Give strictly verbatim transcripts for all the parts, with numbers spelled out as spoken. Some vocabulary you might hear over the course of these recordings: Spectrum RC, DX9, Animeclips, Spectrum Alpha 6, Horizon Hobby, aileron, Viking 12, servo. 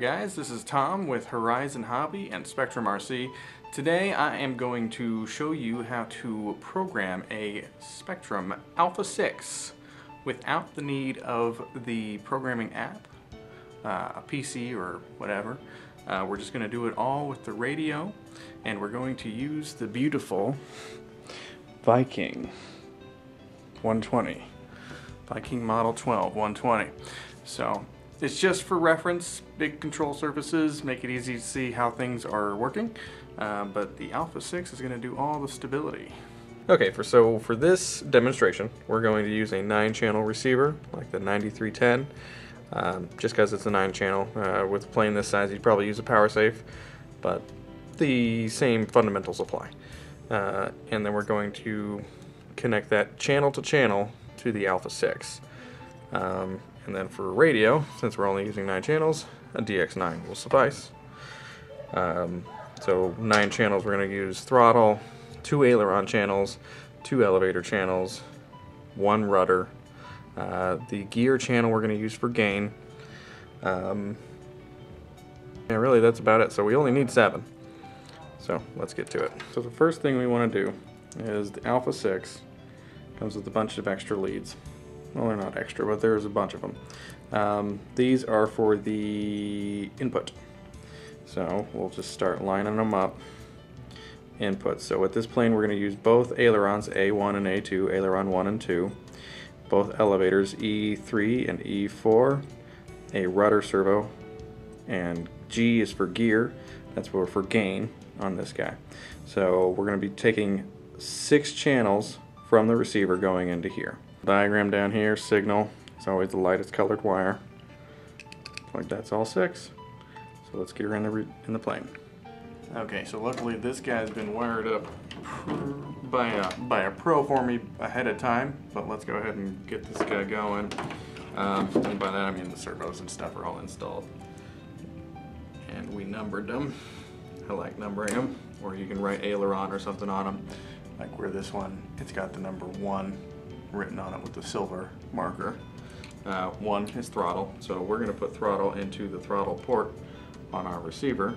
Guys, this is Tom with Horizon Hobby and Spectrum R C. Today I am going to show you how to program a Spectrum Alpha six without the need of the programming app, uh, a P C or whatever. Uh, we're just going to do it all with the radio, and we're going to use the beautiful Viking one twenty, Viking Model twelve one twenty. So it's just for reference, big control surfaces, make it easy to see how things are working, uh, but the Alpha six is going to do all the stability. Okay, for, so for this demonstration, we're going to use a nine channel receiver, like the ninety-three ten, um, just because it's a nine channel. Uh, with a plane this size, you'd probably use a power safe, but the same fundamentals apply. Uh, and then we're going to connect that channel to channel to the Alpha six. Um, And then for radio, since we're only using nine channels, a D X nine will suffice. Um, so nine channels, we're going to use throttle, two aileron channels, two elevator channels, one rudder. Uh, the gear channel we're going to use for gain. Um, and really that's about it. So we only need seven. So let's get to it. So the first thing we want to do is the Alpha six comes with a bunch of extra leads. Well, they're not extra, but there's a bunch of them. Um, these are for the input. So we'll just start lining them up. Input. So with this plane, we're going to use both ailerons, A one and A two, aileron one and two, both elevators, E three and E four, a rudder servo, and G is for gear. That's what we're for gain on this guy. So we're going to be taking six channels from the receiver going into here. Diagram down here, signal, it's always the lightest colored wire. Like that's all six. So let's get her in the, in the plane. Okay, so luckily this guy's been wired up by a, by a pro for me ahead of time, but let's go ahead and get this guy going. Um, and by that I mean the servos and stuff are all installed. And we numbered them. I like numbering them, or you can write aileron or something on them. Like where this one, it's got the number one written on it with the silver marker. Uh, one is throttle, so we're going to put throttle into the throttle port on our receiver.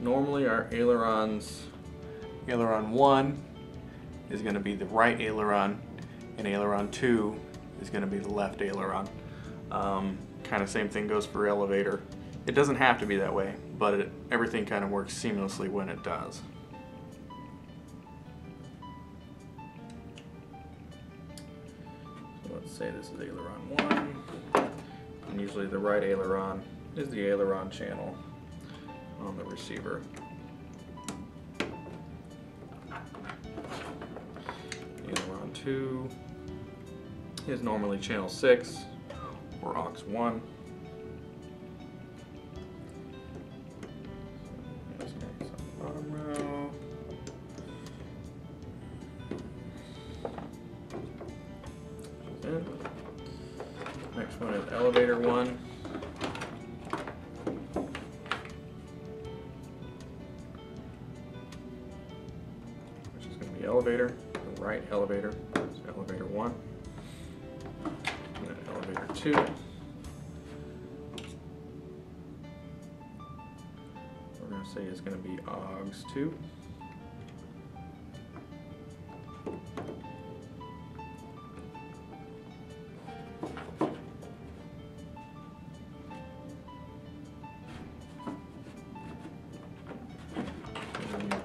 Normally our ailerons, aileron one is going to be the right aileron, and aileron two is going to be the left aileron. Um, kind of same thing goes for elevator. It doesn't have to be that way, but it, everything kind of works seamlessly when it does. Let's say this is aileron one, and usually the right aileron is the aileron channel on the receiver. Aileron two is normally channel six or aux one. Next one is elevator one. Which is going to be elevator, the right elevator, so elevator one. And then elevator two. We're going to say it's going to be aux two.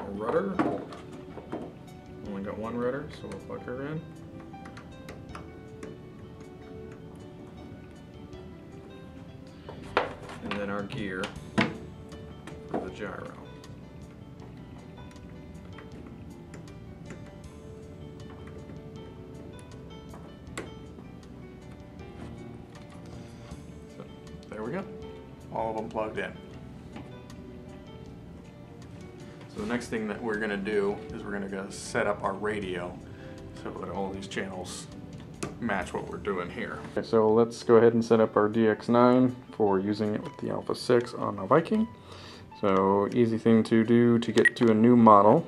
Rudder. Only got one rudder, so we'll plug her in. And then our gear for the gyro. So there we go. All of them plugged in. So the next thing that we're going to do is we're going to go set up our radio so that all these channels match what we're doing here. Okay, so let's go ahead and set up our D X nine for using it with the Alpha six on the Viking. So easy thing to do to get to a new model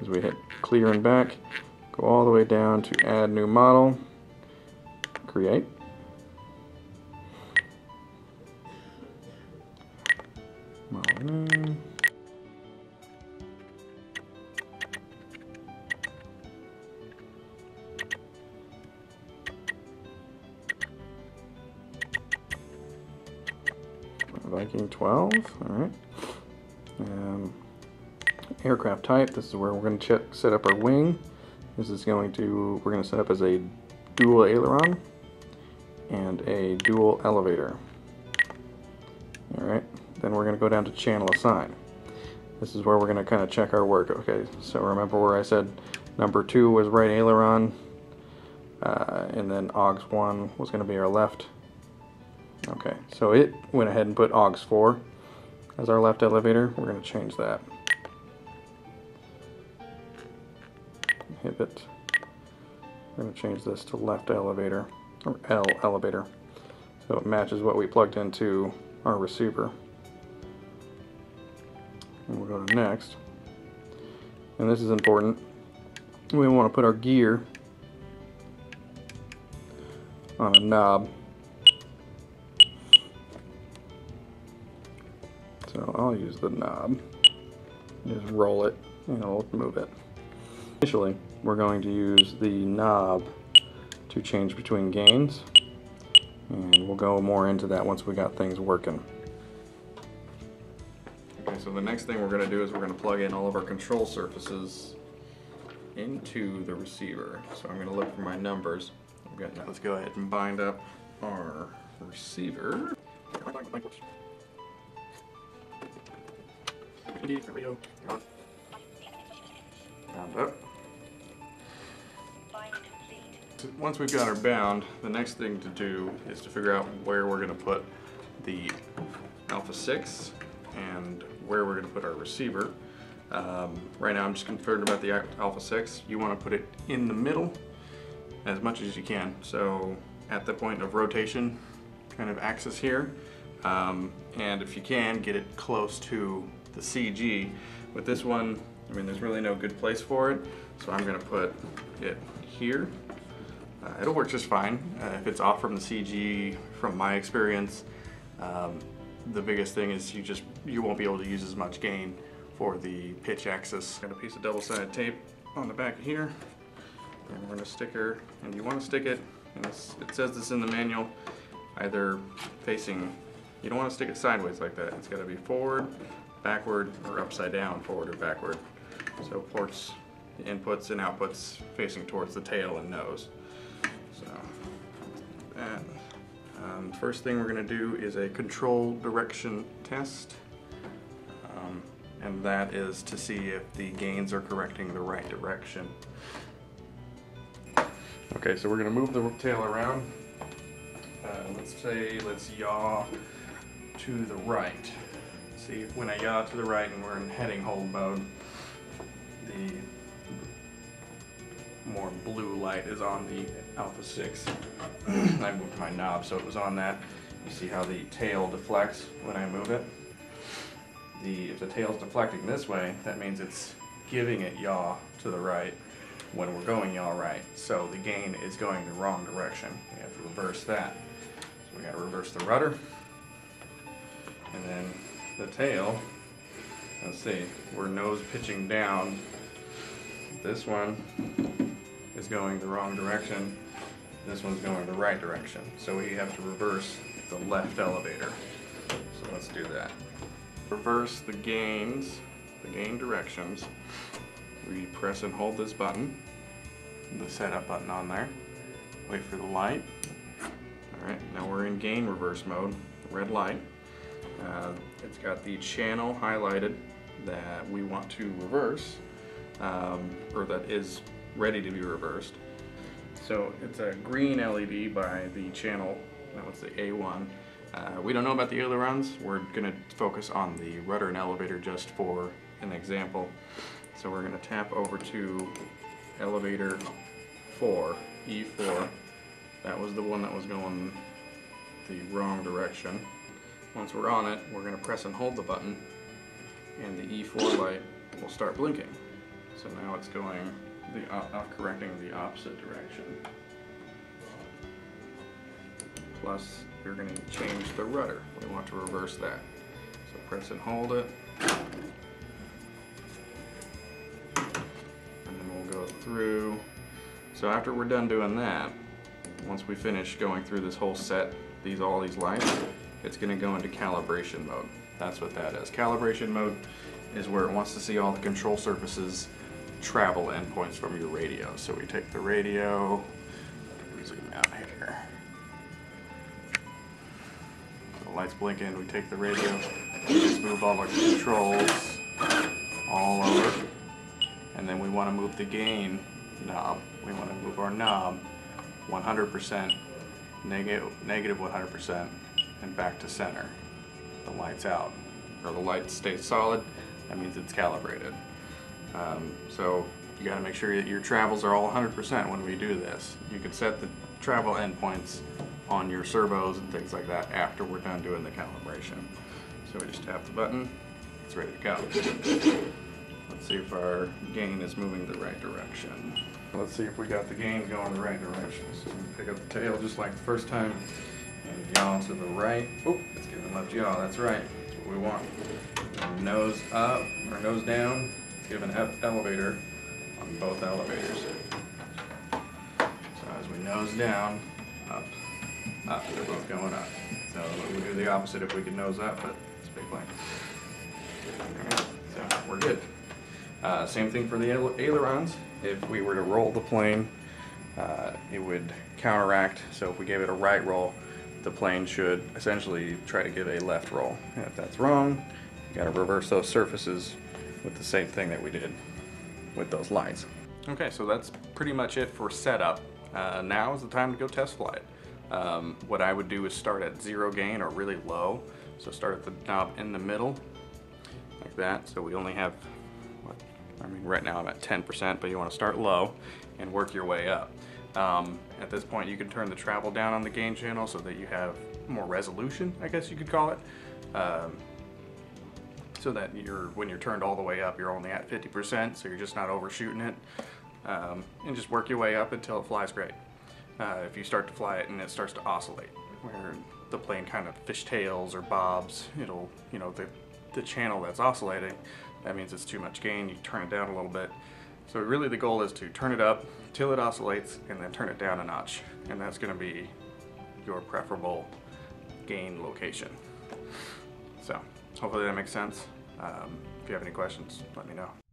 as we hit clear and back, go all the way down to add new model, create. Model name. Viking twelve, alright. Um, aircraft type, this is where we're going to check, set up our wing. This is going to, we're going to set up as a dual aileron and a dual elevator. Alright, then we're going to go down to channel assign. This is where we're going to kind of check our work. Okay, so remember where I said number two was right aileron, uh, and then aux one was going to be our left. Okay, so it went ahead and put aux four as our left elevator. We're going to change that. Hit it. We're going to change this to left elevator, or L elevator, so it matches what we plugged into our receiver. And we'll go to next. And this is important. We want to put our gear on a knob. So I'll use the knob, just roll it, and it'll move it. Initially, we're going to use the knob to change between gains, and we'll go more into that once we got things working. Okay, so the next thing we're going to do is we're going to plug in all of our control surfaces into the receiver. So I'm going to look for my numbers. Good. Now let's go ahead and bind up our receiver. Bound up. Once we've got our bound, the next thing to do is to figure out where we're going to put the Alpha six and where we're going to put our receiver. Um, right now I'm just concerned about the Alpha six. You want to put it in the middle as much as you can. So at the point of rotation, kind of axis here, um, and if you can, get it close to the C G. With this one, I mean, there's really no good place for it, so I'm going to put it here. Uh, it'll work just fine. Uh, if it's off from the C G, from my experience, um, the biggest thing is you just you won't be able to use as much gain for the pitch axis. Got a piece of double-sided tape on the back here, and we're going to stick her. And you want to stick it, and it's, it says this in the manual, either facing. You don't want to stick it sideways like that. It's got to be forward, backward, or upside down, forward or backward. So of course, the inputs and outputs facing towards the tail and nose. So that. Um, first thing we're going to do is a control direction test, um, and that is to see if the gains are correcting the right direction. Okay, so we're going to move the tail around. Uh, let's say let's yaw to the right. See, when I yaw to the right and we're in heading hold mode, the more blue light is on the Alpha six. I moved my knob, so it was on that. You see how the tail deflects when I move it? The, if the tail's deflecting this way, that means it's giving it yaw to the right when we're going yaw right. So the gain is going the wrong direction. We have to reverse that. So we gotta reverse the rudder. And then the tail, let's see, we're nose pitching down. This one is going the wrong direction. This one's going the right direction. So we have to reverse the left elevator. So let's do that. Reverse the gains, the gain directions. We press and hold this button, the setup button on there. Wait for the light. All right, now we're in gain reverse mode, red light. Uh, it's got the channel highlighted that we want to reverse, um, or that is ready to be reversed. So it's a green L E D by the channel, that was the A one. Uh, we don't know about the other runs. We're going to focus on the rudder and elevator just for an example. So we're going to tap over to elevator four, E four. That was the one that was going the wrong direction. Once we're on it, we're going to press and hold the button, and the E four light will start blinking. So now it's going the uh, uh, correcting the opposite direction. Plus, you're going to change the rudder. We want to reverse that. So press and hold it. And then we'll go through. So after we're done doing that, once we finish going through this whole set, these all these lights, it's going to go into calibration mode. That's what that is. Calibration mode is where it wants to see all the control surfaces travel endpoints from your radio. So we take the radio, zoom out here. The lights blink in, we take the radio, we just move all our controls all over. And then we want to move the gain knob. We want to move our knob one hundred percent, negative one hundred percent, and back to center. The light's out, or the light stays solid. That means it's calibrated. Um, so you got to make sure that your travels are all one hundred percent when we do this. You can set the travel endpoints on your servos and things like that after we're done doing the calibration. So we just tap the button, it's ready to go. Let's see if our gain is moving the right direction. Let's see if we got the gain going the right direction. So we pick up the tail just like the first time and yaw to the right. Oh, it's giving left yaw, that's right. That's what we want. And nose up, or nose down. It's giving up elevator on both elevators. So as we nose down, up, up, they're both going up. So we do the opposite if we could nose up, but it's a big plane. Alright, so we're good. Uh, same thing for the ailerons. If we were to roll the plane, uh, it would counteract. So if we gave it a right roll, the plane should essentially try to give a left roll. And if that's wrong, you gotta reverse those surfaces with the same thing that we did with those lights. Okay, so that's pretty much it for setup. Uh, now is the time to go test flight. Um, what I would do is start at zero gain or really low. So start at the knob in the middle, like that, so we only have, I mean, right now I'm at ten percent, but you want to start low and work your way up. Um, at this point, you can turn the travel down on the gain channel so that you have more resolution, I guess you could call it. Um, so that you're, when you're turned all the way up, you're only at fifty percent, so you're just not overshooting it. Um, and just work your way up until it flies great. Uh, if you start to fly it and it starts to oscillate, where the plane kind of fishtails or bobs, it'll, you know, the, the channel that's oscillating, that means it's too much gain, you turn it down a little bit. So really the goal is to turn it up till it oscillates and then turn it down a notch. And that's gonna be your preferable gain location. So hopefully that makes sense. Um, if you have any questions, let me know.